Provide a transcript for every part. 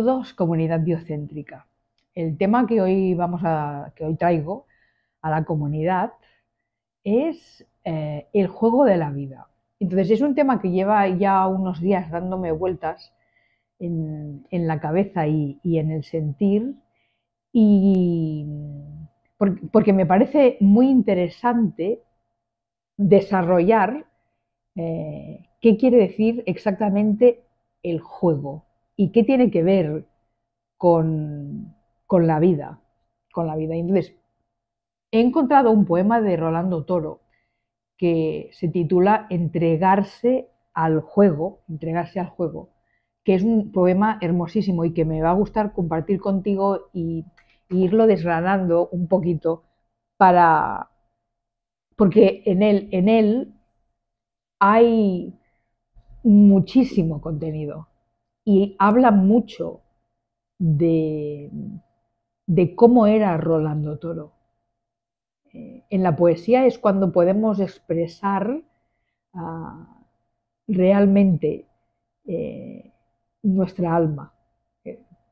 Saludos, comunidad biocéntrica. El tema que hoy traigo a la comunidad es el juego de la vida. Entonces es un tema que lleva ya unos días dándome vueltas en la cabeza y en el sentir, y porque me parece muy interesante desarrollar qué quiere decir exactamente el juego y qué tiene que ver con la vida, Entonces, he encontrado un poema de Rolando Toro que se titula Entregarse al juego, que es un poema hermosísimo y que me va a gustar compartir contigo y irlo desgranando un poquito porque en él hay muchísimo contenido y habla mucho de cómo era Rolando Toro. En la poesía es cuando podemos expresar realmente nuestra alma,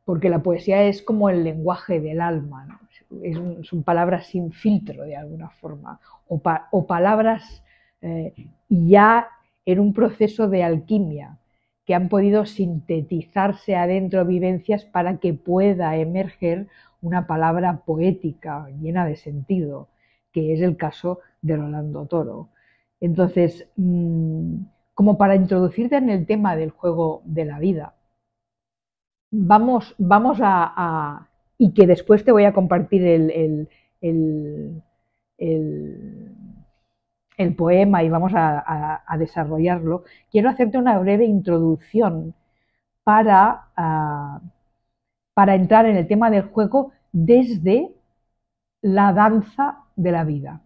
porque la poesía es como el lenguaje del alma, ¿no? Son palabras sin filtro de alguna forma, o palabras ya en un proceso de alquimia, que han podido sintetizarse adentro vivencias para que pueda emerger una palabra poética llena de sentido, que es el caso de Rolando Toro. Entonces, como para introducirte en el tema del juego de la vida, vamos a y que después te voy a compartir el poema y vamos a desarrollarlo, quiero hacerte una breve introducción para entrar en el tema del juego desde la danza de la vida.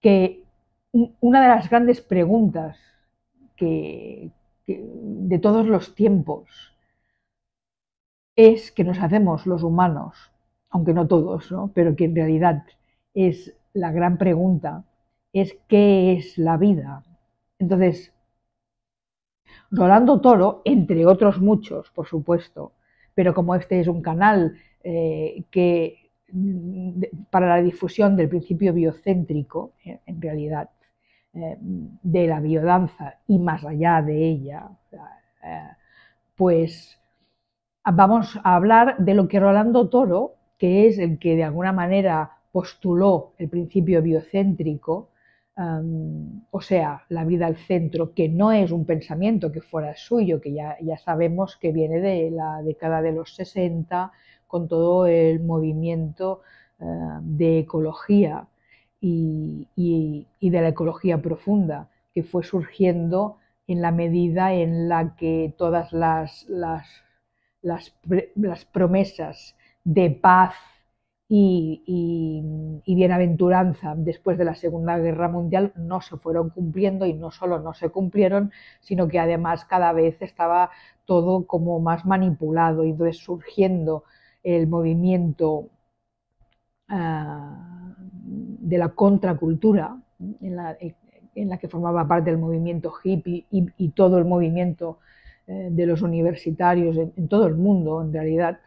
Que una de las grandes preguntas de todos los tiempos es que nos hacemos los humanos, aunque no todos, ¿no? Pero que en realidad es la gran pregunta, es ¿qué es la vida? Entonces, Rolando Toro, entre otros muchos, por supuesto, pero como este es un canal para la difusión del principio biocéntrico, en realidad, de la biodanza y más allá de ella, pues vamos a hablar de lo que Rolando Toro, que es el que de alguna manera postuló el principio biocéntrico, o sea, la vida al centro, que no es un pensamiento que fuera suyo, que ya sabemos que viene de la década de los 60, con todo el movimiento de ecología y de la ecología profunda, que fue surgiendo en la medida en la que todas las promesas de paz y bienaventuranza después de la Segunda Guerra Mundial no se fueron cumpliendo, y no solo no se cumplieron, sino que además cada vez estaba todo como más manipulado, y entonces surgiendo el movimiento de la contracultura, en la que formaba parte el movimiento hippie y todo el movimiento de los universitarios en todo el mundo, en realidad.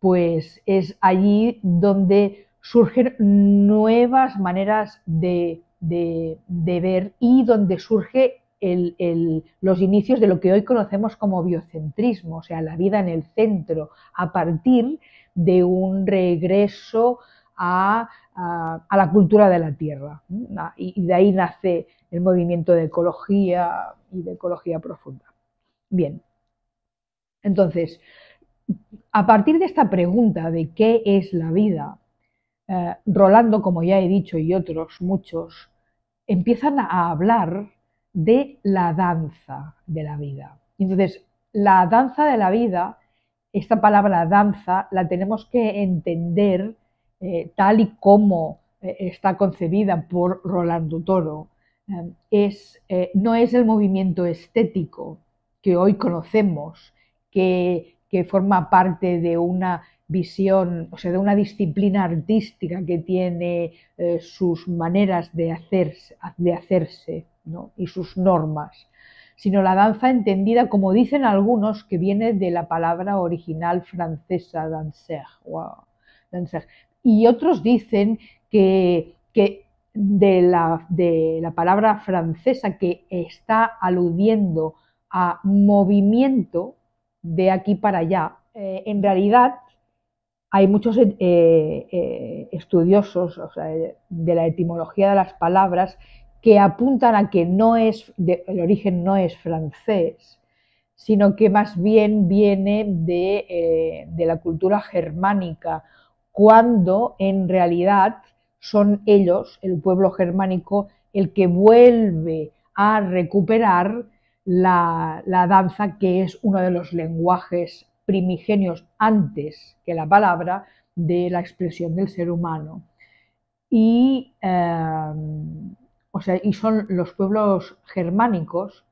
Pues es allí donde surgen nuevas maneras de ver, y donde surgen los inicios de lo que hoy conocemos como biocentrismo, o sea, la vida en el centro, a partir de un regreso a la cultura de la tierra. Y de ahí nace el movimiento de ecología y de ecología profunda. Bien, entonces, a partir de esta pregunta de qué es la vida, Rolando, como ya he dicho, y otros muchos, empiezan a hablar de la danza de la vida. Entonces, la danza de la vida, esta palabra danza, la tenemos que entender tal y como está concebida por Rolando Toro. No es el movimiento estético que hoy conocemos, que forma parte de una visión, o sea, de una disciplina artística que tiene sus maneras de hacerse, ¿no? Y sus normas, sino la danza entendida, como dicen algunos, que viene de la palabra original francesa, danser, wow, danser. Y otros dicen que de la palabra francesa, que está aludiendo a movimiento de aquí para allá. En realidad hay muchos estudiosos, o sea, de la etimología de las palabras, que apuntan a que no es el origen no es francés, sino que más bien viene de la cultura germánica, cuando en realidad son ellos, el pueblo germánico, el que vuelve a recuperar la danza, que es uno de los lenguajes primigenios antes que la palabra de la expresión del ser humano. Y, y son los pueblos germánicos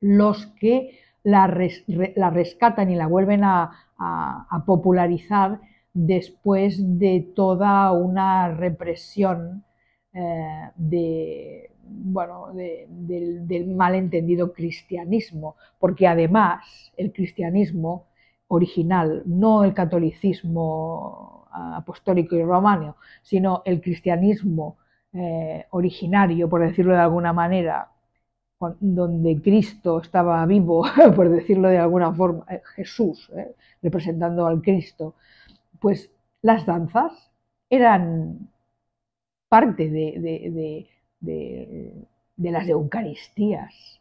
los que la rescatan y la vuelven a popularizar después de toda una represión del malentendido cristianismo, porque además el cristianismo original, no el catolicismo apostólico y romano, sino el cristianismo originario, por decirlo de alguna manera, donde Cristo estaba vivo, por decirlo de alguna forma, Jesús, representando al Cristo, pues las danzas eran parte de las eucaristías,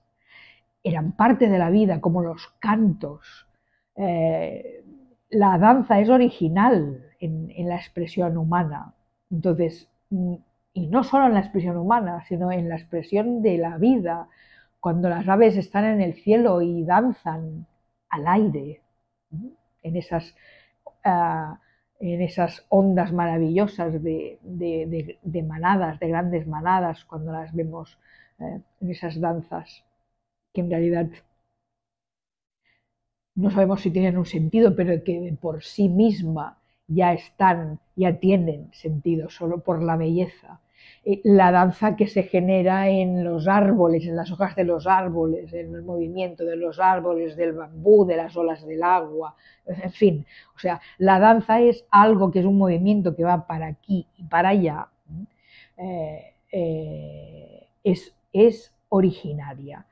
eran parte de la vida, como los cantos. La danza es original en la expresión humana, entonces, y no solo en la expresión humana, sino en la expresión de la vida, cuando las aves están en el cielo y danzan al aire, en esas ondas maravillosas de manadas, de grandes manadas, cuando las vemos en esas danzas, que en realidad no sabemos si tienen un sentido, pero que por sí misma ya tienen sentido, solo por la belleza. La danza que se genera en los árboles, en las hojas de los árboles, en el movimiento de los árboles, del bambú, de las olas del agua, en fin. O sea, la danza es algo que es un movimiento que va para aquí y para allá, es originaria.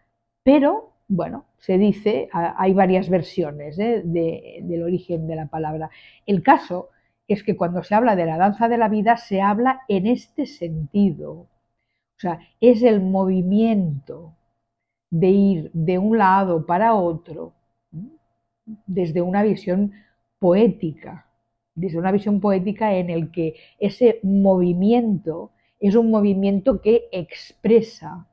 Pero, bueno, se dice, hay varias versiones del origen de la palabra. El caso es que cuando se habla de la danza de la vida, se habla en este sentido. O sea, es el movimiento de ir de un lado para otro, desde una visión poética, en el que ese movimiento es un movimiento que expresa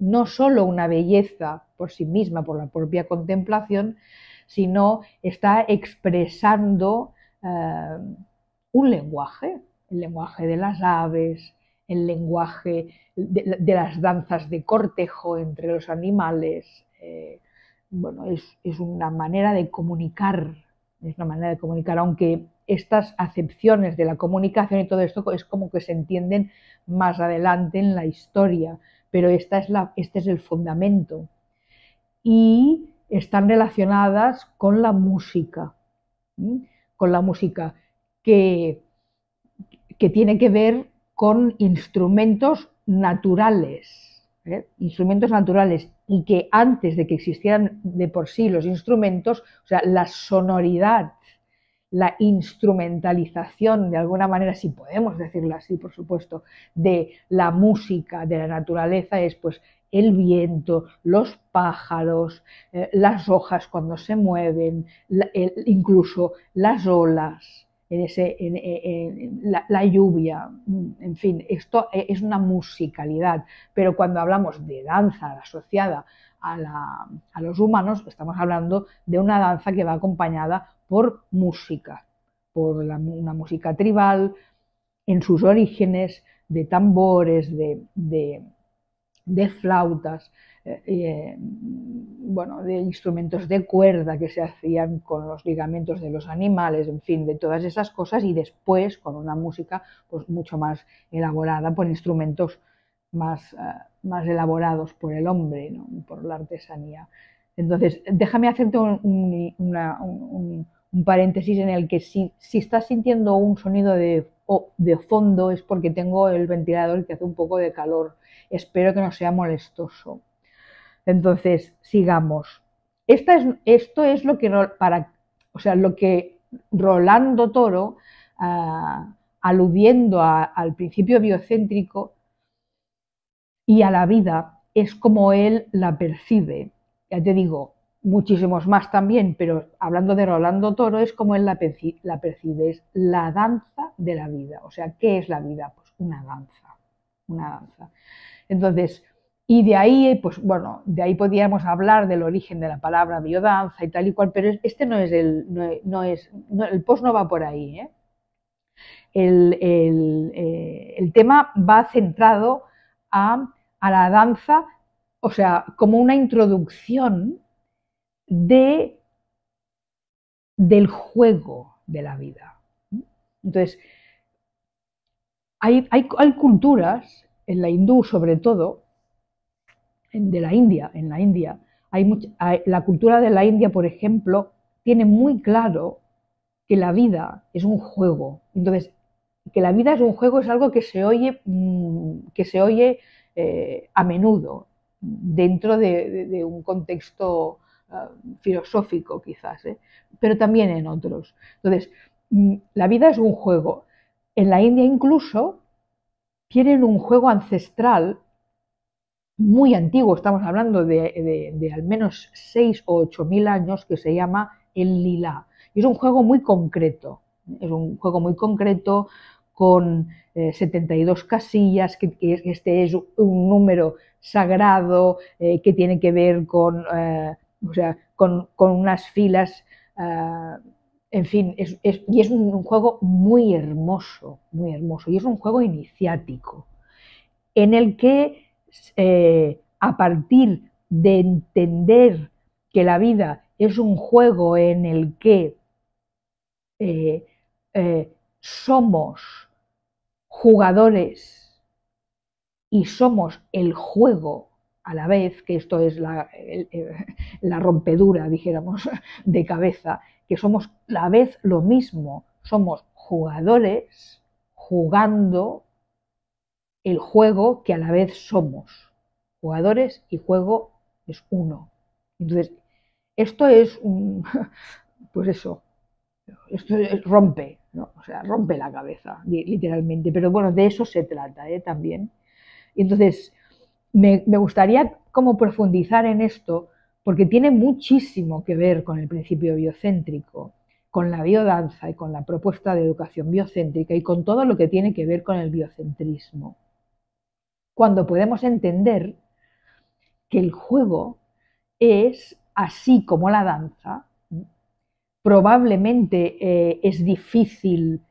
no solo una belleza por sí misma, por la propia contemplación, sino está expresando un lenguaje, el lenguaje de las aves, el lenguaje de las danzas de cortejo entre los animales. Es una manera de comunicar, aunque estas acepciones de la comunicación y todo esto es como que se entienden más adelante en la historia, pero este es el fundamento. Y están relacionadas con la música, que tiene que ver con instrumentos naturales, y que antes de que existieran de por sí los instrumentos, o sea, la sonoridad, la instrumentalización, de alguna manera, si podemos decirlo así, por supuesto, de la música, de la naturaleza, es pues el viento, los pájaros, las hojas cuando se mueven, incluso las olas, la lluvia, en fin, esto es una musicalidad. Pero cuando hablamos de danza asociada a los humanos, estamos hablando de una danza que va acompañada por música, por una música tribal, en sus orígenes, de tambores, de flautas, de instrumentos de cuerda que se hacían con los ligamentos de los animales, en fin, de todas esas cosas, y después con una música pues mucho más elaborada por instrumentos más elaborados por el hombre, ¿no?, por la artesanía. Entonces, déjame hacerte un paréntesis en el que si estás sintiendo un sonido de fondo es porque tengo el ventilador que hace un poco de calor. Espero que no sea molestoso. Entonces, sigamos. Esto es lo que, lo que Rolando Toro, aludiendo al principio biocéntrico y a la vida, es como él la percibe. Ya te digo, muchísimos más también, pero hablando de Rolando Toro, es como él la percibe, es la danza de la vida. O sea, ¿qué es la vida? Pues una danza, una danza. Entonces, y de ahí, pues bueno, de ahí podríamos hablar del origen de la palabra biodanza y tal y cual, pero este no es el post no va por ahí, ¿eh? El tema va centrado a la danza, o sea, como una introducción del juego de la vida. Entonces, hay culturas, en la hindú sobre todo, en la India, la cultura de la India, por ejemplo, tiene muy claro que la vida es un juego. Entonces, que la vida es un juego es algo que se oye a menudo dentro de un contexto filosófico quizás, ¿eh?, pero también en otros. Entonces, la vida es un juego. En la India incluso tienen un juego ancestral muy antiguo, estamos hablando de al menos 6 o 8.000 años, que se llama el Lilá. Y es un juego muy concreto, con 72 casillas, que este es un número sagrado, que tiene que ver con unas filas, en fin, y es un juego muy hermoso, y es un juego iniciático, en el que a partir de entender que la vida es un juego en el que somos jugadores y somos el juego a la vez, que esto es la rompedura, dijéramos, de cabeza, que somos a la vez lo mismo, somos jugadores jugando el juego que a la vez somos. Jugadores y juego es uno. Entonces, esto es pues eso, esto rompe, ¿no? O sea, rompe la cabeza, literalmente, pero bueno, de eso se trata, ¿eh?, también. Entonces, me gustaría como profundizar en esto, porque tiene muchísimo que ver con el principio biocéntrico, con la biodanza y con la propuesta de educación biocéntrica y con todo lo que tiene que ver con el biocentrismo. Cuando podemos entender que el juego es, así como la danza, probablemente es difícil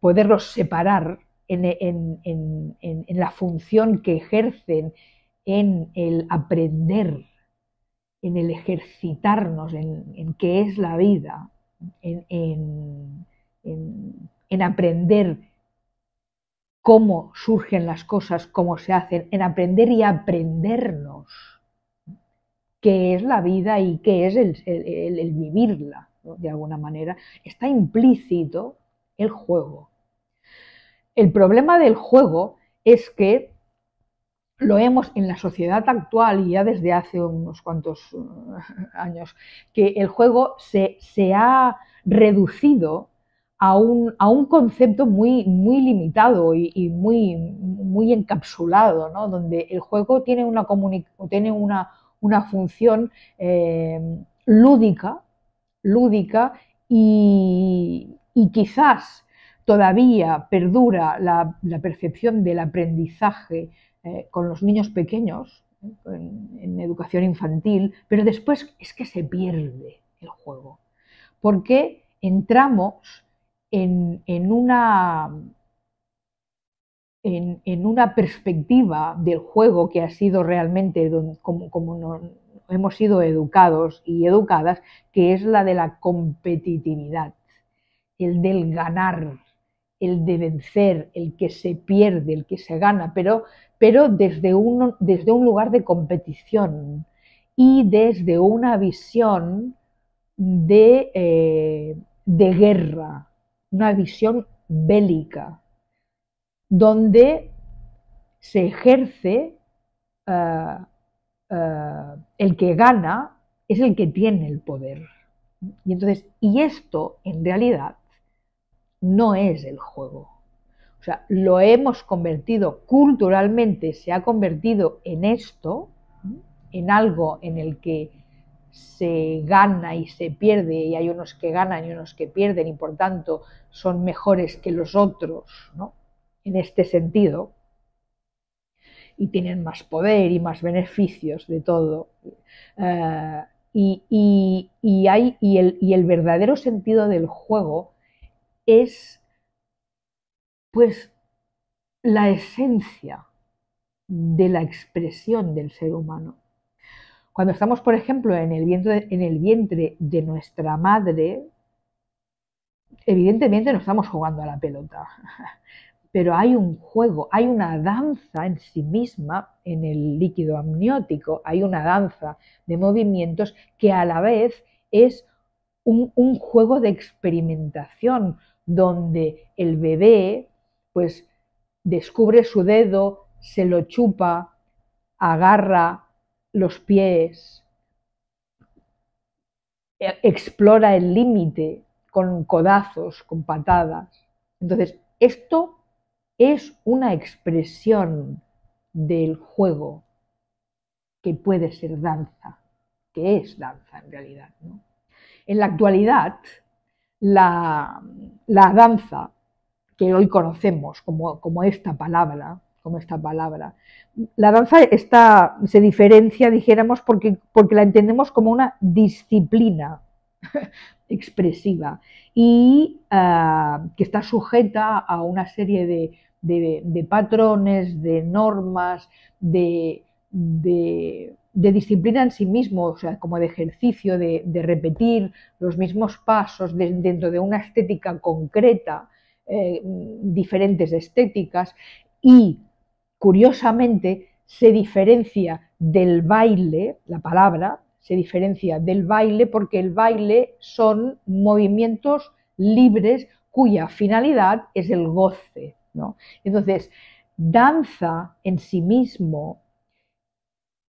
poderlos separar en la función que ejercen en el aprender, en el ejercitarnos, en qué es la vida, en aprender cómo surgen las cosas, cómo se hacen, en aprender y aprendernos qué es la vida y qué es el vivirla, ¿no? De alguna manera está implícito el juego. El problema del juego es que lo hemos en la sociedad actual, y ya desde hace unos cuantos años, que el juego se ha reducido a un concepto muy limitado y muy encapsulado, ¿no?, donde el juego tiene una función lúdica y quizás todavía perdura la percepción del aprendizaje con los niños pequeños, en educación infantil, pero después es que se pierde el juego, porque entramos en una perspectiva del juego que ha sido realmente como hemos sido educados y educadas, que es la de la competitividad, el del ganar, el de vencer, el que se pierde, el que se gana, pero desde un lugar de competición y desde una visión de guerra, una visión bélica, donde se ejerce el que gana es el que tiene el poder. Y entonces, y esto en realidad no es el juego. O sea, lo hemos convertido culturalmente, se ha convertido en esto, en algo en el que se gana y se pierde, y hay unos que ganan y unos que pierden, y por tanto son mejores que los otros, ¿no? En este sentido, y tienen más poder y más beneficios de todo. Y el verdadero sentido del juego es, pues, la esencia de la expresión del ser humano. Cuando estamos, por ejemplo, en el vientre de nuestra madre, evidentemente no estamos jugando a la pelota, pero hay un juego, hay una danza en sí misma, en el líquido amniótico, hay una danza de movimientos que a la vez es un juego de experimentación, donde el bebé, pues, descubre su dedo, se lo chupa, agarra los pies, explora el límite con codazos, con patadas. Entonces, esto es una expresión del juego que puede ser danza, que es danza en realidad, ¿no? En la actualidad, la danza, que hoy conocemos como esta palabra, la danza se diferencia, dijéramos, porque la entendemos como una disciplina expresiva y que está sujeta a una serie de patrones, de normas, de disciplina en sí mismo, o sea, como de ejercicio, de repetir los mismos pasos dentro de una estética concreta, diferentes estéticas, y curiosamente se diferencia del baile, la palabra se diferencia del baile porque el baile son movimientos libres cuya finalidad es el goce, ¿no? Entonces, danza en sí mismo,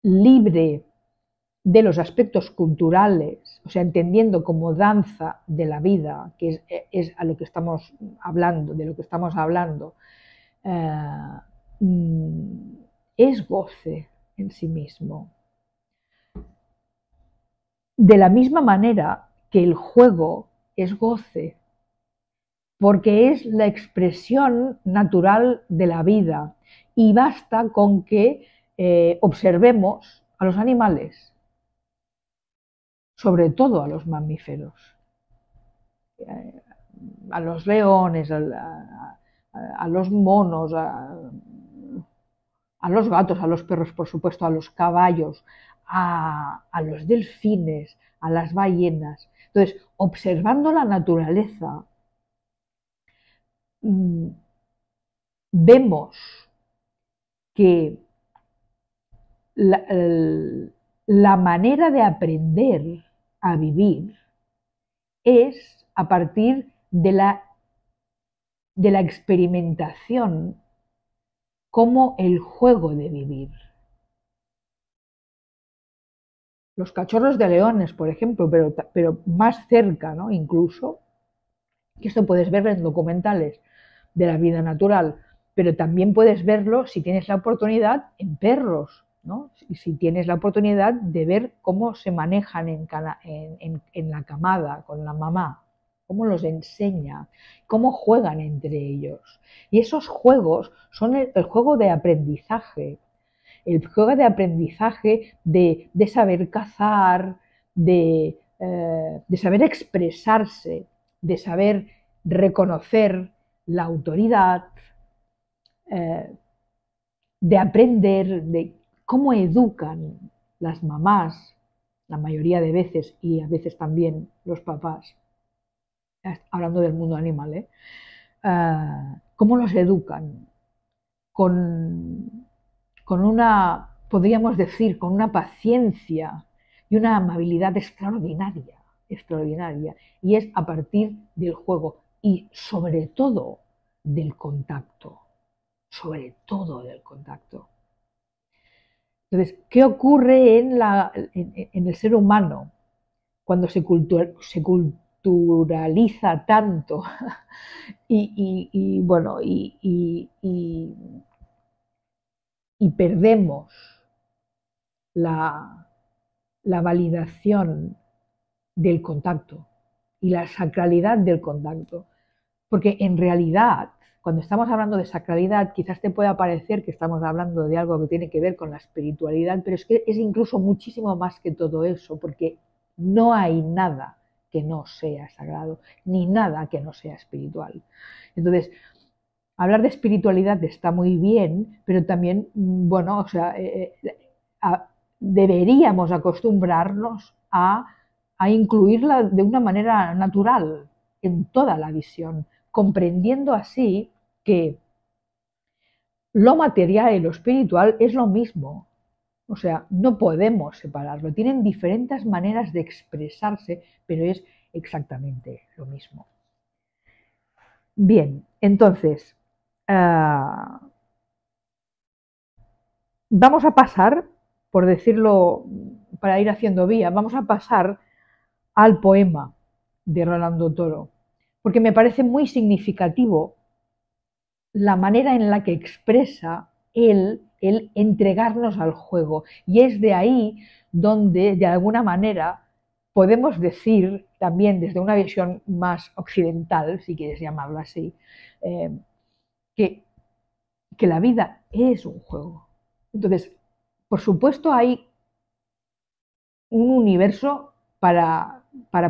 libre de los aspectos culturales, o sea, entendiendo como danza de la vida, que es a lo que estamos hablando, es goce en sí mismo. De la misma manera que el juego es goce, porque es la expresión natural de la vida, y basta con que observemos a los animales, sobre todo a los mamíferos, a los leones, a los monos, a los gatos, a los perros, por supuesto, a los caballos, a los delfines, a las ballenas. Entonces, observando la naturaleza, vemos que la manera de aprender a vivir es a partir de la experimentación como el juego de vivir. Los cachorros de leones, por ejemplo, pero más cerca, ¿no? Incluso, que esto puedes verlo en documentales de la vida natural, pero también puedes verlo, si tienes la oportunidad, en perros, ¿no? Si tienes la oportunidad de ver cómo se manejan en la camada con la mamá, cómo los enseña, cómo juegan entre ellos. Y esos juegos son el juego de aprendizaje, de saber cazar, de saber expresarse, de saber reconocer la autoridad, de aprender de cómo educan las mamás, la mayoría de veces, y a veces también los papás, hablando del mundo animal, cómo los educan, con una, podríamos decir, con una paciencia y una amabilidad extraordinaria, extraordinaria, y es a partir del juego y sobre todo del contacto, sobre todo del contacto. Entonces, ¿qué ocurre en el ser humano cuando se culturaliza tanto y perdemos la validación del contacto y la sacralidad del contacto? Porque en realidad, cuando estamos hablando de sacralidad, quizás te pueda parecer que estamos hablando de algo que tiene que ver con la espiritualidad, pero es que es incluso muchísimo más que todo eso, porque no hay nada que no sea sagrado, ni nada que no sea espiritual. Entonces, hablar de espiritualidad está muy bien, pero también, bueno, o sea, deberíamos acostumbrarnos a incluirla de una manera natural en toda la visión, comprendiendo así que lo material y lo espiritual es lo mismo. O sea, no podemos separarlo. Tienen diferentes maneras de expresarse, pero es exactamente lo mismo. Bien, entonces, vamos a pasar, por decirlo, para ir haciendo vía, vamos a pasar al poema de Rolando Toro, porque me parece muy significativo la manera en la que expresa él el entregarnos al juego. Y es de ahí donde, de alguna manera, podemos decir, también desde una visión más occidental, si quieres llamarlo así, que la vida es un juego. Entonces, por supuesto, hay un universo para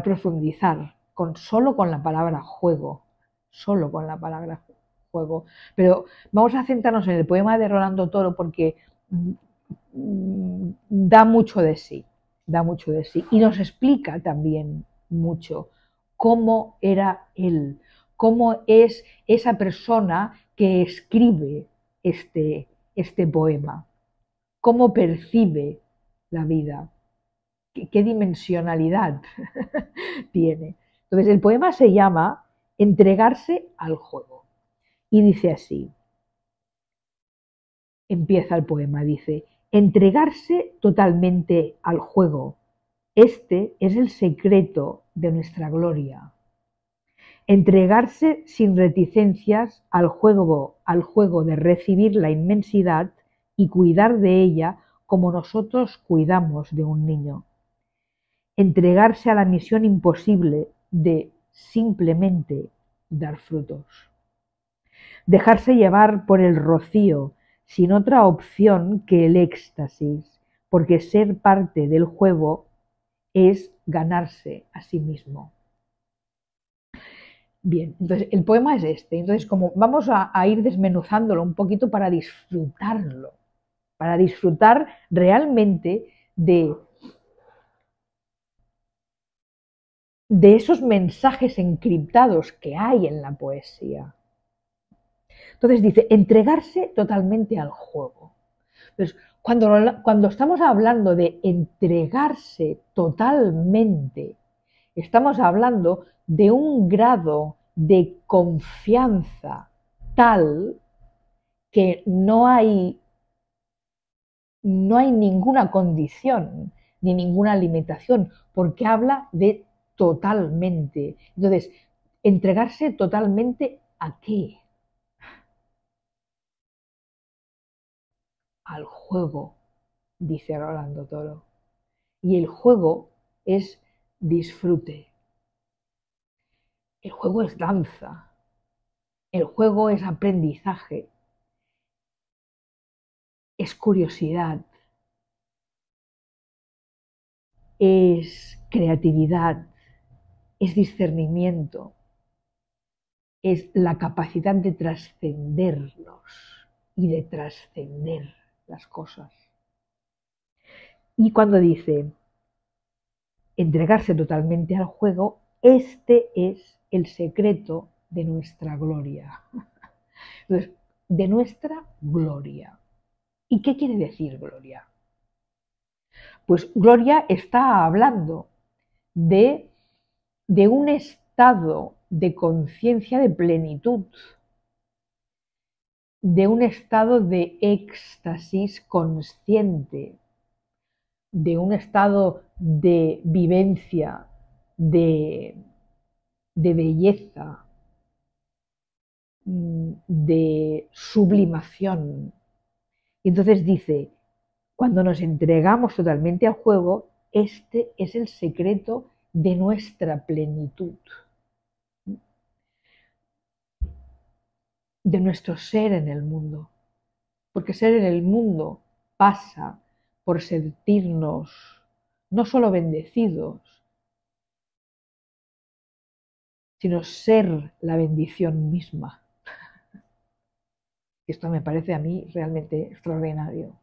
profundizar, solo con la palabra juego, solo con la palabra juego. Pero vamos a centrarnos en el poema de Rolando Toro porque da mucho de sí, da mucho de sí. Y nos explica también mucho cómo era él, cómo es esa persona que escribe este poema, cómo percibe la vida, qué dimensionalidad tiene. Entonces, el poema se llama Entregarse al juego y dice así, empieza el poema, dice: entregarse totalmente al juego, este es el secreto de nuestra gloria. Entregarse sin reticencias al juego de recibir la inmensidad y cuidar de ella como nosotros cuidamos de un niño. Entregarse a la misión imposible de simplemente dar frutos. Dejarse llevar por el rocío sin otra opción que el éxtasis, porque ser parte del juego es ganarse a sí mismo. Bien, entonces el poema es este. Entonces, como vamos a ir desmenuzándolo un poquito para disfrutarlo, para disfrutar realmente de esos mensajes encriptados que hay en la poesía. Entonces dice, entregarse totalmente al juego. Entonces, cuando estamos hablando de entregarse totalmente, estamos hablando de un grado de confianza tal que no hay ninguna condición ni ninguna limitación, porque habla de totalmente. Entonces, entregarse totalmente ¿a qué? Al juego, dice Rolando Toro. Y el juego es disfrute. El juego es danza. El juego es aprendizaje. Es curiosidad. Es creatividad. Es discernimiento, es la capacidad de trascendernos y de trascender las cosas. Y cuando dice entregarse totalmente al juego, este es el secreto de nuestra gloria. Entonces, de nuestra gloria. ¿Y qué quiere decir gloria? Pues gloria está hablando de un estado de conciencia de plenitud, de un estado de éxtasis consciente, de un estado de vivencia, de belleza, de sublimación. Y entonces dice, cuando nos entregamos totalmente al juego, este es el secreto de nuestra plenitud, de nuestro ser en el mundo. Porque ser en el mundo pasa por sentirnos no solo bendecidos, sino ser la bendición misma. Esto me parece a mí realmente extraordinario.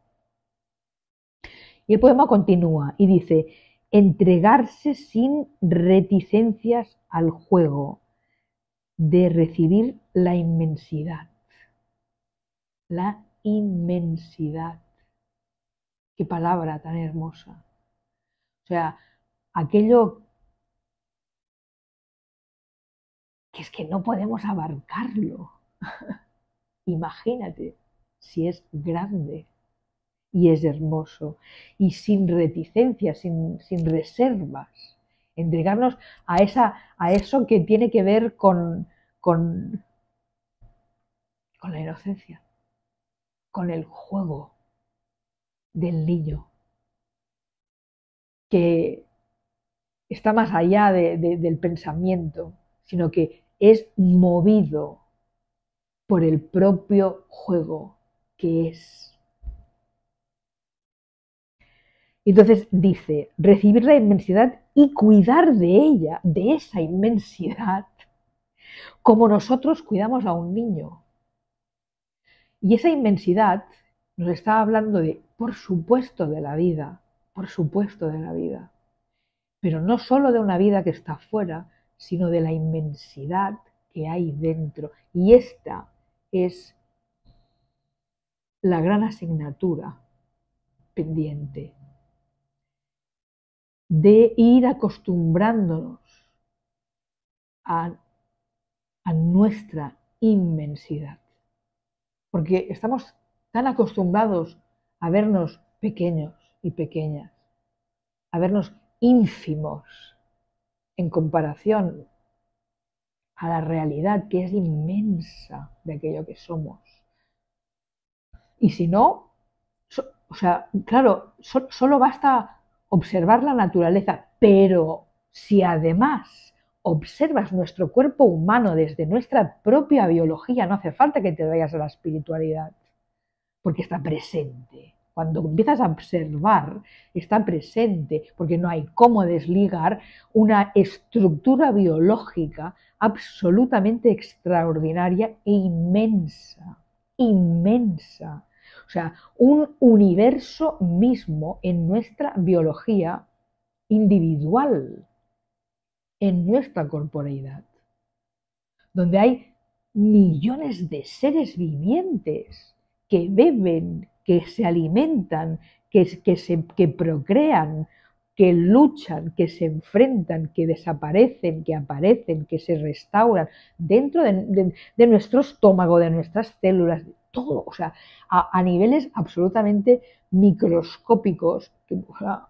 Y el poema continúa y dice: entregarse sin reticencias al juego de recibir la inmensidad. La inmensidad. Qué palabra tan hermosa. O sea, aquello que es que no podemos abarcarlo. Imagínate si es grande y es hermoso, y sin reticencias, sin reservas, entregarnos a eso que tiene que ver con la inocencia, con el juego del niño, que está más allá del pensamiento, sino que es movido por el propio juego que es. Entonces dice, recibir la inmensidad y cuidar de ella, de esa inmensidad, como nosotros cuidamos a un niño. Y esa inmensidad nos está hablando de, por supuesto, de la vida, por supuesto de la vida, pero no solo de una vida que está afuera, sino de la inmensidad que hay dentro. Y esta es la gran asignatura pendiente de ir acostumbrándonos a nuestra inmensidad, porque estamos tan acostumbrados a vernos pequeños y pequeñas, a vernos ínfimos en comparación a la realidad que es inmensa de aquello que somos. Y si no, o sea, claro, solo basta observar la naturaleza, pero si además observas nuestro cuerpo humano desde nuestra propia biología, no hace falta que te vayas a la espiritualidad, porque está presente. Cuando empiezas a observar, está presente, porque no hay cómo desligar una estructura biológica absolutamente extraordinaria e inmensa, inmensa. O sea, un universo mismo en nuestra biología individual, en nuestra corporeidad, donde hay millones de seres vivientes que beben, que se alimentan, que procrean, que luchan, que se enfrentan, que desaparecen, que aparecen, que se restauran, dentro de nuestro estómago, de nuestras células, de todo, o sea, a niveles absolutamente microscópicos, o sea,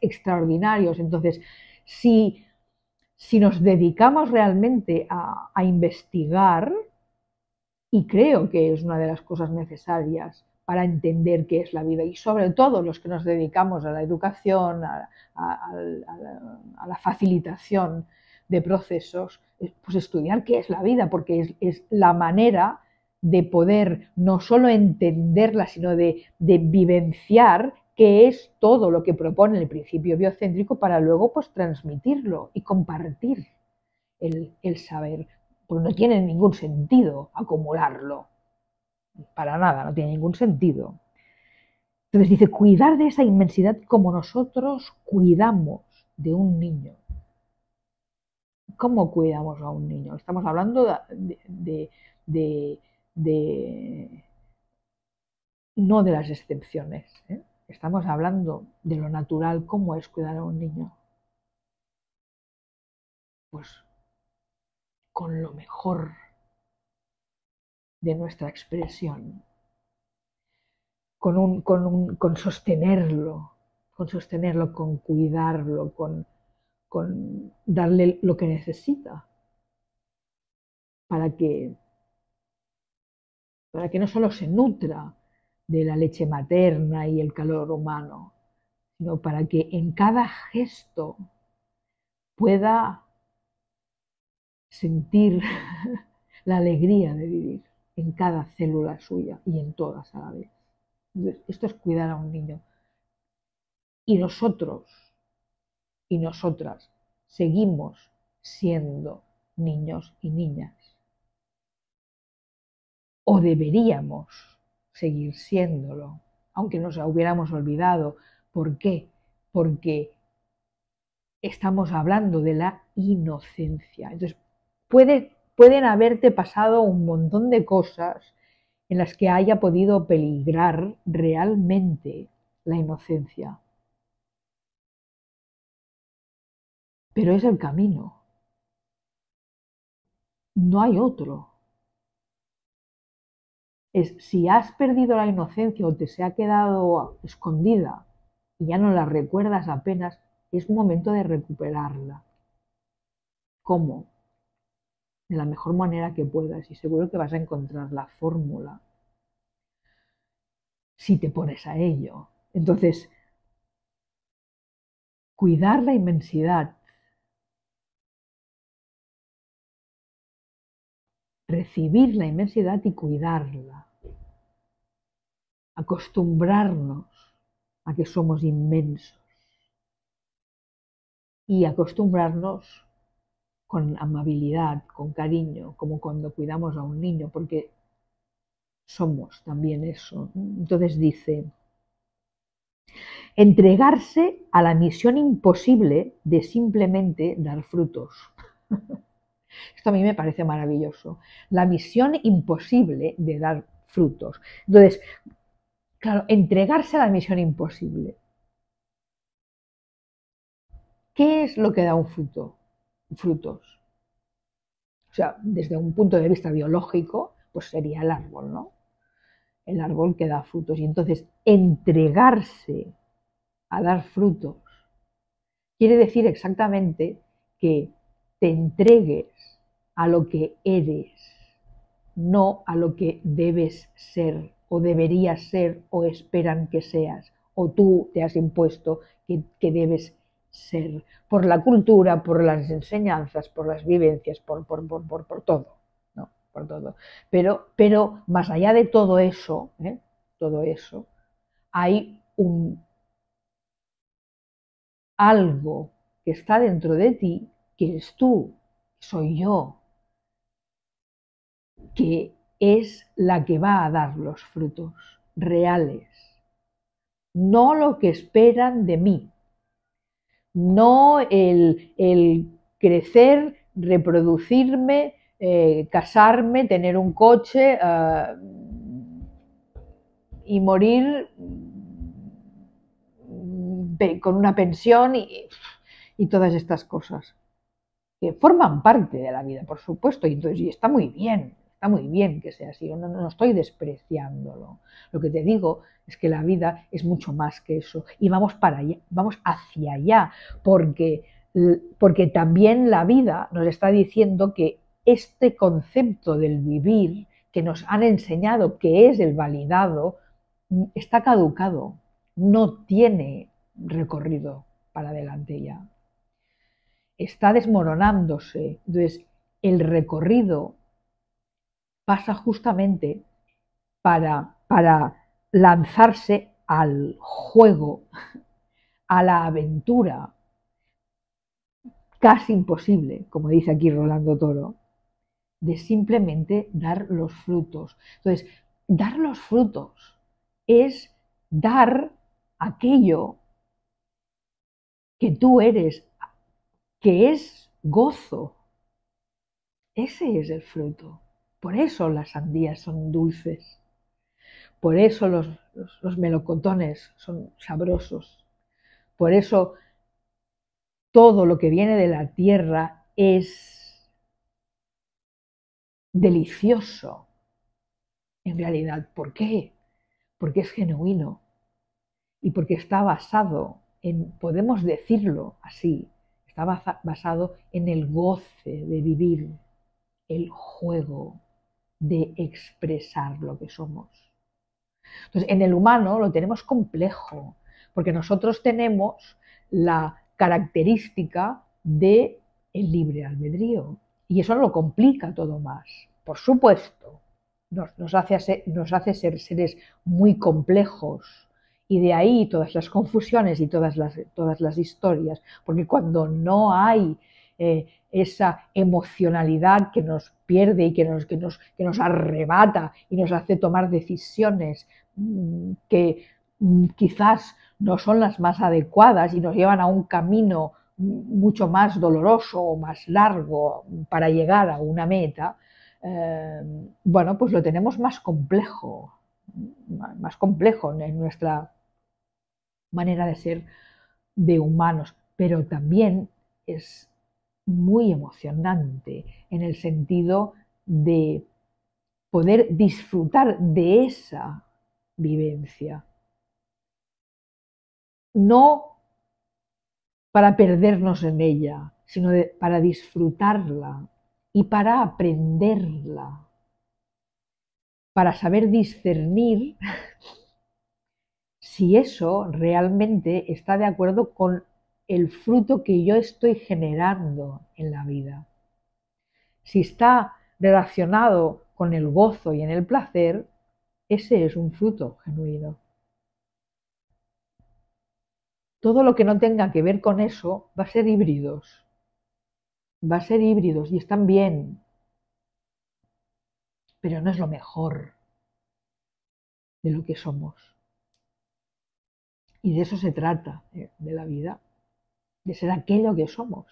extraordinarios. Entonces, si nos dedicamos realmente a investigar, y creo que es una de las cosas necesarias para entender qué es la vida, y sobre todo los que nos dedicamos a la educación, a la facilitación de procesos, pues estudiar qué es la vida, porque es la manera de poder no solo entenderla, sino de vivenciar qué es todo lo que propone el principio biocéntrico para luego pues transmitirlo y compartir el saber. Pues no tiene ningún sentido acumularlo. Para nada, no tiene ningún sentido. Entonces dice, cuidar de esa inmensidad como nosotros cuidamos de un niño. ¿Cómo cuidamos a un niño? Estamos hablando no de las excepciones, ¿eh? Estamos hablando de lo natural, ¿cómo es cuidar a un niño? Pues con lo mejor de nuestra expresión, con sostenerlo, con cuidarlo, con darle lo que necesita para que no solo se nutra de la leche materna y el calor humano, sino para que en cada gesto pueda sentir la alegría de vivir, en cada célula suya y en todas a la vez. Esto es cuidar a un niño. Y nosotros y nosotras seguimos siendo niños y niñas. O deberíamos seguir siéndolo, aunque nos hubiéramos olvidado. ¿Por qué? Porque estamos hablando de la inocencia. Entonces, pueden haberte pasado un montón de cosas en las que haya podido peligrar realmente la inocencia. Pero es el camino. No hay otro. Es si has perdido la inocencia o te se ha quedado escondida y ya no la recuerdas apenas, es momento de recuperarla. ¿Cómo? De la mejor manera que puedas, y seguro que vas a encontrar la fórmula si te pones a ello. Entonces, cuidar la inmensidad, recibir la inmensidad y cuidarla, acostumbrarnos a que somos inmensos y acostumbrarnos con amabilidad, con cariño, como cuando cuidamos a un niño, porque somos también eso. Entonces dice, entregarse a la misión imposible de simplemente dar frutos. Esto a mí me parece maravilloso. La misión imposible de dar frutos. Entonces, claro, entregarse a la misión imposible. ¿Qué es lo que da un fruto? Frutos. O sea, desde un punto de vista biológico, pues sería el árbol, ¿no? El árbol que da frutos. Y entonces, entregarse a dar frutos quiere decir exactamente que te entregues a lo que eres, no a lo que debes ser o deberías ser o esperan que seas, o tú te has impuesto que debes ser, por la cultura, por las enseñanzas, por las vivencias, por todo, ¿no? Por todo. Pero más allá de todo eso, ¿eh? Todo eso, hay algo que está dentro de ti, que eres tú, soy yo, que es la que va a dar los frutos reales, no lo que esperan de mí, no el crecer, reproducirme, casarme, tener un coche y morir con una pensión y todas estas cosas que forman parte de la vida, por supuesto, y entonces y está muy bien que sea así, no estoy despreciándolo. Lo que te digo es que la vida es mucho más que eso, y vamos para allá, vamos hacia allá, porque también la vida nos está diciendo que este concepto del vivir que nos han enseñado, que es el validado, está caducado, no tiene recorrido para adelante ya. Está desmoronándose. Entonces, el recorrido pasa justamente para lanzarse al juego, a la aventura casi imposible, como dice aquí Rolando Toro, de simplemente dar los frutos. Entonces, dar los frutos es dar aquello que tú eres, que es gozo, Ese es el fruto. Por eso las sandías son dulces. Por eso los melocotones son sabrosos. Por eso todo lo que viene de la tierra es delicioso. En realidad, ¿por qué? Porque es genuino y porque está basado en, podemos decirlo así, está basado en el goce de vivir, el juego de expresar lo que somos. Entonces, en el humano lo tenemos complejo, porque nosotros tenemos la característica del libre albedrío y eso lo complica todo más. Por supuesto, nos hace ser seres muy complejos y de ahí todas las confusiones y todas las historias, porque cuando no hay esa emocionalidad que nos pierde y que nos arrebata y nos hace tomar decisiones que quizás no son las más adecuadas y nos llevan a un camino mucho más doloroso o más largo para llegar a una meta, bueno, pues lo tenemos más complejo en nuestra manera de ser de humanos, pero también es muy emocionante en el sentido de poder disfrutar de esa vivencia. No para perdernos en ella, sino para disfrutarla y para aprenderla, para saber discernir si eso realmente está de acuerdo con el fruto que yo estoy generando en la vida. Si está relacionado con el gozo y en el placer, ese es un fruto genuino. Todo lo que no tenga que ver con eso va a ser híbridos. Va a ser híbridos y están bien. Pero no es lo mejor de lo que somos. Y de eso se trata, de la vida. De ser aquello que somos.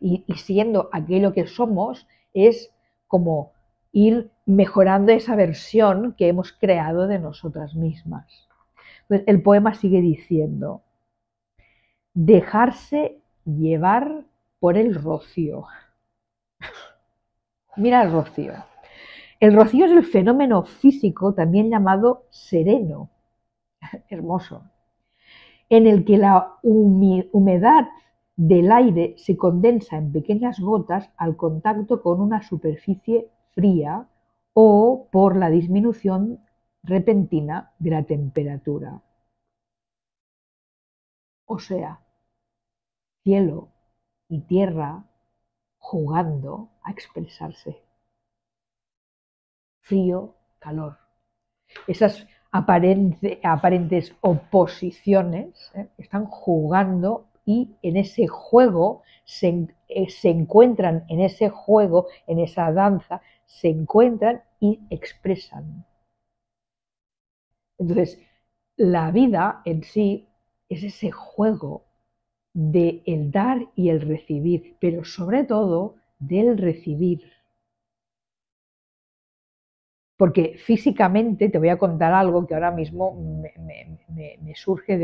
Y siendo aquello que somos es como ir mejorando esa versión que hemos creado de nosotras mismas. Entonces, el poema sigue diciendo: dejarse llevar por el rocío. Mira el rocío. El rocío es el fenómeno físico también llamado sereno, hermoso, en el que la humedad del aire se condensa en pequeñas gotas al contacto con una superficie fría o por la disminución repentina de la temperatura. O sea, cielo y tierra jugando a expresarse. Frío, calor. Esas aparentes oposiciones están jugando y en ese juego se encuentran, en ese juego, en esa danza, se encuentran y expresan. Entonces, la vida en sí es ese juego de el dar y el recibir, pero sobre todo del recibir. Porque físicamente te voy a contar algo que ahora mismo me surge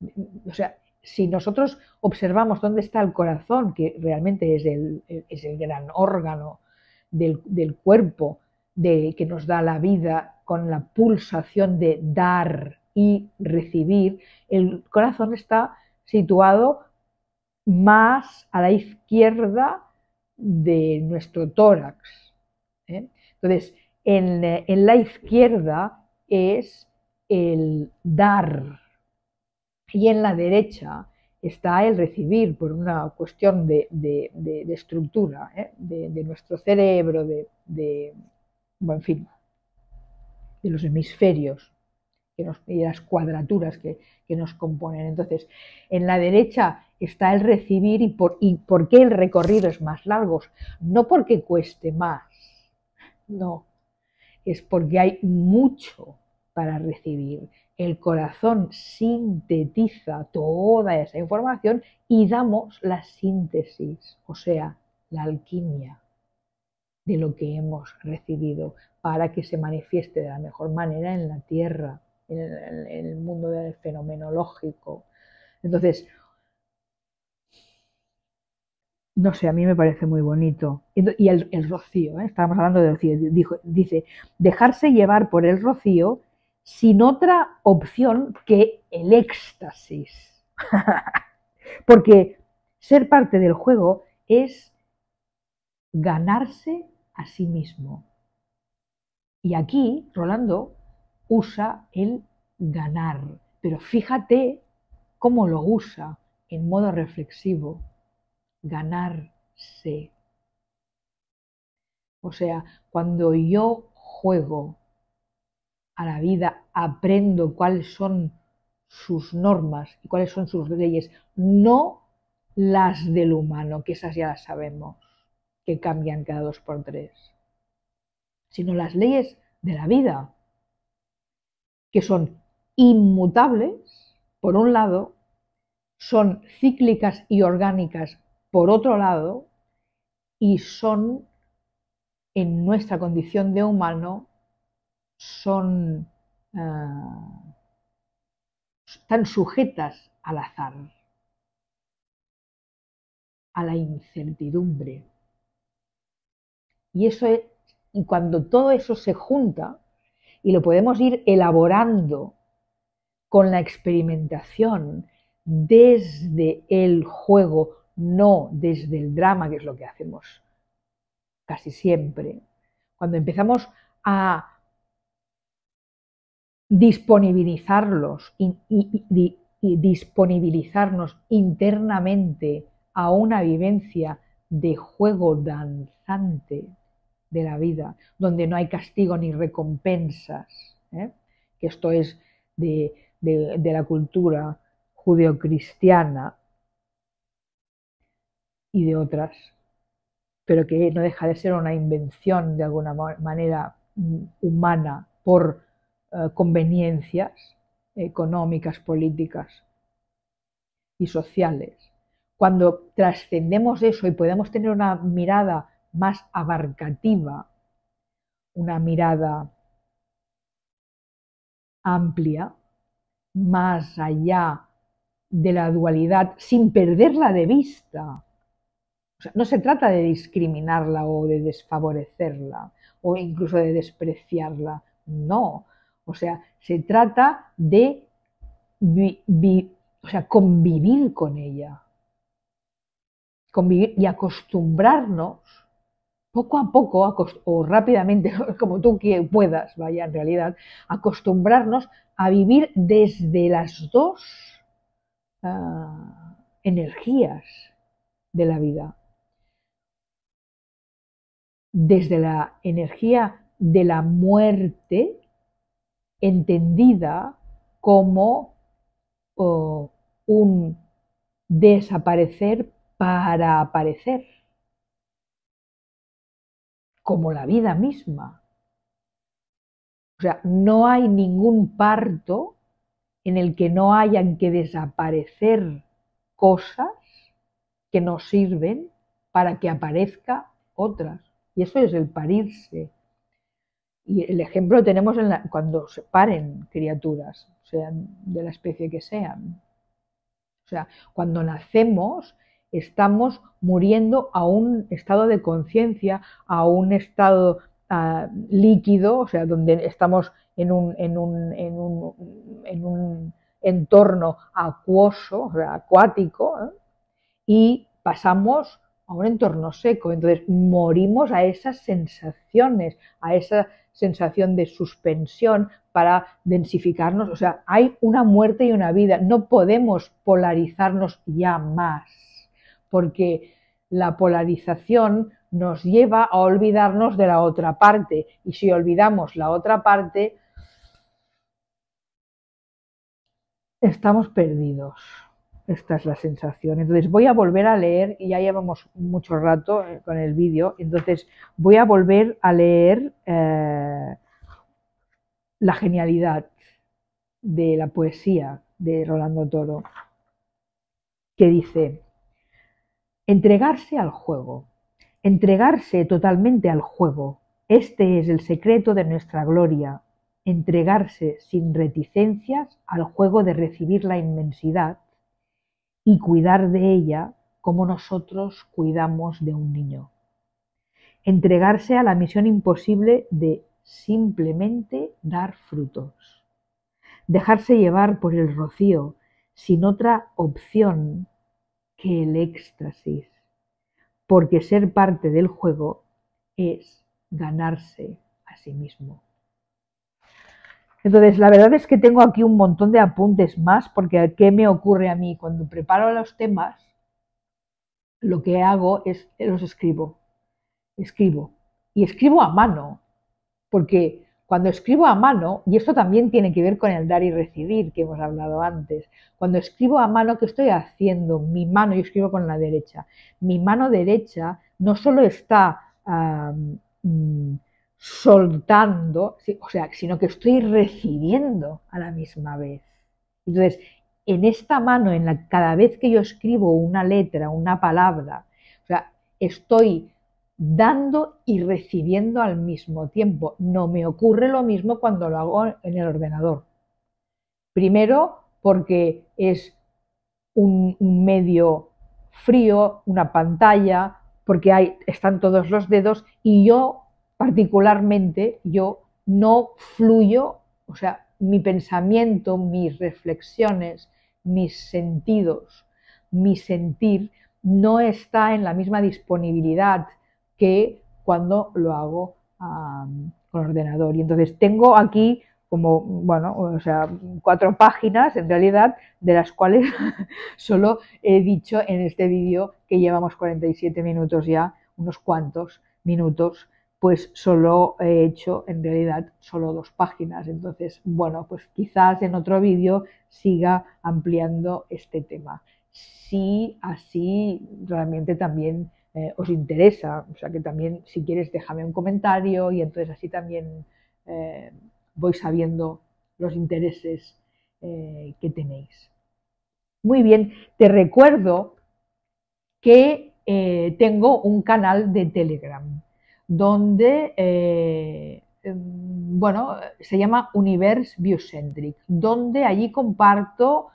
o sea, si nosotros observamos dónde está el corazón, que realmente es el gran órgano del cuerpo, que nos da la vida con la pulsación de dar y recibir, el corazón está situado más a la izquierda de nuestro tórax. Entonces, en la izquierda es el dar y en la derecha está el recibir por una cuestión de estructura, de nuestro cerebro, bueno, en fin, de los hemisferios y de las cuadraturas que nos componen. Entonces, en la derecha está el recibir y por qué el recorrido es más largo. No porque cueste más, no, es porque hay mucho para recibir. El corazón sintetiza toda esa información y damos la síntesis, o sea, la alquimia de lo que hemos recibido para que se manifieste de la mejor manera en la Tierra, en el mundo del fenomenológico. Entonces, no sé, a mí me parece muy bonito. Y el rocío, estábamos hablando de rocío, dice, dejarse llevar por el rocío sin otra opción que el éxtasis. Porque ser parte del juego es ganarse a sí mismo. Y aquí Rolando usa el ganar, pero fíjate cómo lo usa en modo reflexivo, ganarse. O sea, cuando yo juego a la vida, aprendo cuáles son sus normas y cuáles son sus leyes, no las del humano, que esas ya las sabemos, que cambian cada 2 por 3, sino las leyes de la vida, que son inmutables, por un lado, son cíclicas y orgánicas, por otro lado, y son, en nuestra condición de humano, son están sujetas al azar, a la incertidumbre. Y eso es, y cuando todo eso se junta y lo podemos ir elaborando con la experimentación desde el juego, no desde el drama, que es lo que hacemos casi siempre, cuando empezamos a disponibilizarlos y disponibilizarnos internamente a una vivencia de juego danzante de la vida, donde no hay castigo ni recompensas, que esto es de la cultura judeocristiana y de otras, pero que no deja de ser una invención de alguna manera humana por conveniencias económicas, políticas y sociales. Cuando trascendemos eso y podemos tener una mirada más abarcativa, una mirada amplia, más allá de la dualidad, sin perderla de vista. O sea, no se trata de discriminarla o de desfavorecerla o incluso de despreciarla, no. O sea, se trata de convivir con ella, convivir y acostumbrarnos poco a poco, o rápidamente, como tú puedas, vaya, en realidad, acostumbrarnos a vivir desde las dos energías de la vida. Desde la energía de la muerte, entendida como un desaparecer para aparecer, como la vida misma. O sea, no hay ningún parto en el que no hayan que desaparecer cosas que nos sirven para que aparezca otras. Y eso es el parirse. Y el ejemplo lo tenemos cuando se paren criaturas, sean de la especie que sean. O sea, cuando nacemos estamos muriendo a un estado de conciencia, a un estado líquido, o sea, donde estamos en un entorno acuoso, o sea, acuático, y pasamos a un entorno seco. Entonces morimos a esas sensaciones, a esa sensación de suspensión para densificarnos. O sea, hay una muerte y una vida. No podemos polarizarnos ya más, porque la polarización nos lleva a olvidarnos de la otra parte. Y si olvidamos la otra parte, estamos perdidos. Esta es la sensación. Entonces voy a volver a leer, y ya llevamos mucho rato con el vídeo, entonces voy a volver a leer la genialidad de la poesía de Rolando Toro, que dice: entregarse al juego. Entregarse totalmente al juego. Este es el secreto de nuestra gloria. Entregarse sin reticencias al juego de recibir la inmensidad y cuidar de ella como nosotros cuidamos de un niño. Entregarse a la misión imposible de simplemente dar frutos. Dejarse llevar por el rocío sin otra opción que el éxtasis, porque ser parte del juego es ganarse a sí mismo. Entonces, la verdad es que tengo aquí un montón de apuntes más, porque ¿qué me ocurre a mí? Cuando preparo los temas, lo que hago es los escribo. Escribo. Y escribo a mano, porque cuando escribo a mano, y esto también tiene que ver con el dar y recibir que hemos hablado antes, cuando escribo a mano, ¿qué estoy haciendo? Mi mano, yo escribo con la derecha, mi mano derecha no solo está soltando, o sea, sino que estoy recibiendo a la misma vez. Entonces, en esta mano, en la cada vez que yo escribo una letra, una palabra, o sea, estoy dando y recibiendo al mismo tiempo. No me ocurre lo mismo cuando lo hago en el ordenador. Primero, porque es un medio frío, una pantalla, porque están todos los dedos y yo particularmente, yo no fluyo, o sea, mi pensamiento, mis reflexiones, mis sentidos, mi sentir no está en la misma disponibilidad que cuando lo hago con ordenador. Y entonces tengo aquí como, bueno, o sea, 4 páginas en realidad, de las cuales solo he dicho en este vídeo, que llevamos 47 minutos ya, unos cuantos minutos, pues solo he hecho en realidad solo 2 páginas. Entonces, bueno, pues quizás en otro vídeo siga ampliando este tema. Si así realmente también os interesa, o sea que también si quieres déjame un comentario y entonces así también voy sabiendo los intereses que tenéis. Muy bien, te recuerdo que tengo un canal de Telegram donde, bueno, se llama Universo biocéntrico, donde allí comparto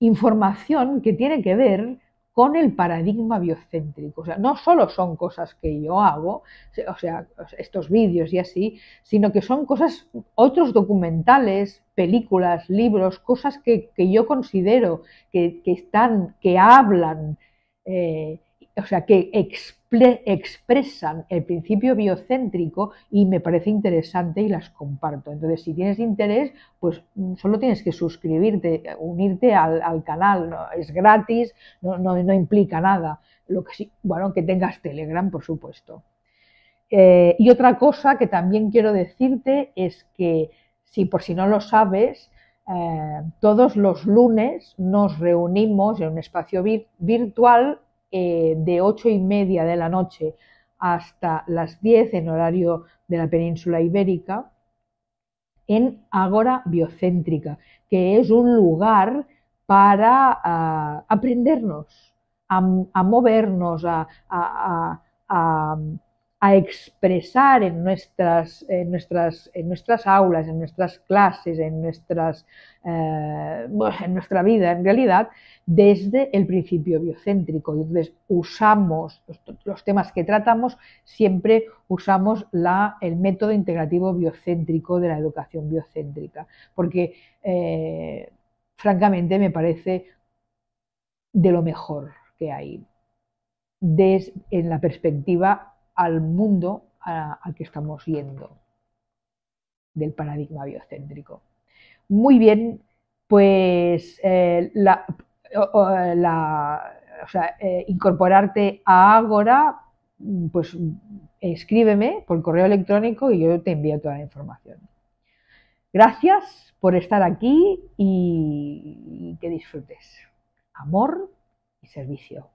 información que tiene que ver con el paradigma biocéntrico. O sea, no solo son cosas que yo hago, o sea, estos vídeos y así, sino que son cosas, otros documentales, películas, libros, cosas que yo considero que están, que hablan, o sea, que expresan el principio biocéntrico y me parece interesante y las comparto. Entonces, si tienes interés, pues solo tienes que suscribirte, unirte al canal, ¿no? Es gratis, no implica nada. Lo que sí, bueno, que tengas Telegram, por supuesto. Y otra cosa que también quiero decirte es que, por si no lo sabes, todos los lunes nos reunimos en un espacio virtual de 8:30 de la noche hasta las 10 en horario de la península ibérica, en Ágora Biocéntrica, que es un lugar para aprendernos, a movernos, a expresar en nuestras aulas, en nuestras clases, en nuestra vida, en realidad, desde el principio biocéntrico. Entonces, usamos los temas que tratamos, siempre usamos el método integrativo biocéntrico de la educación biocéntrica, porque, francamente, me parece de lo mejor que hay en la perspectiva al mundo al que estamos yendo, del paradigma biocéntrico. Muy bien, pues incorporarte a Ágora, pues escríbeme por correo electrónico y yo te envío toda la información. Gracias por estar aquí y que disfrutes. Amor y servicio.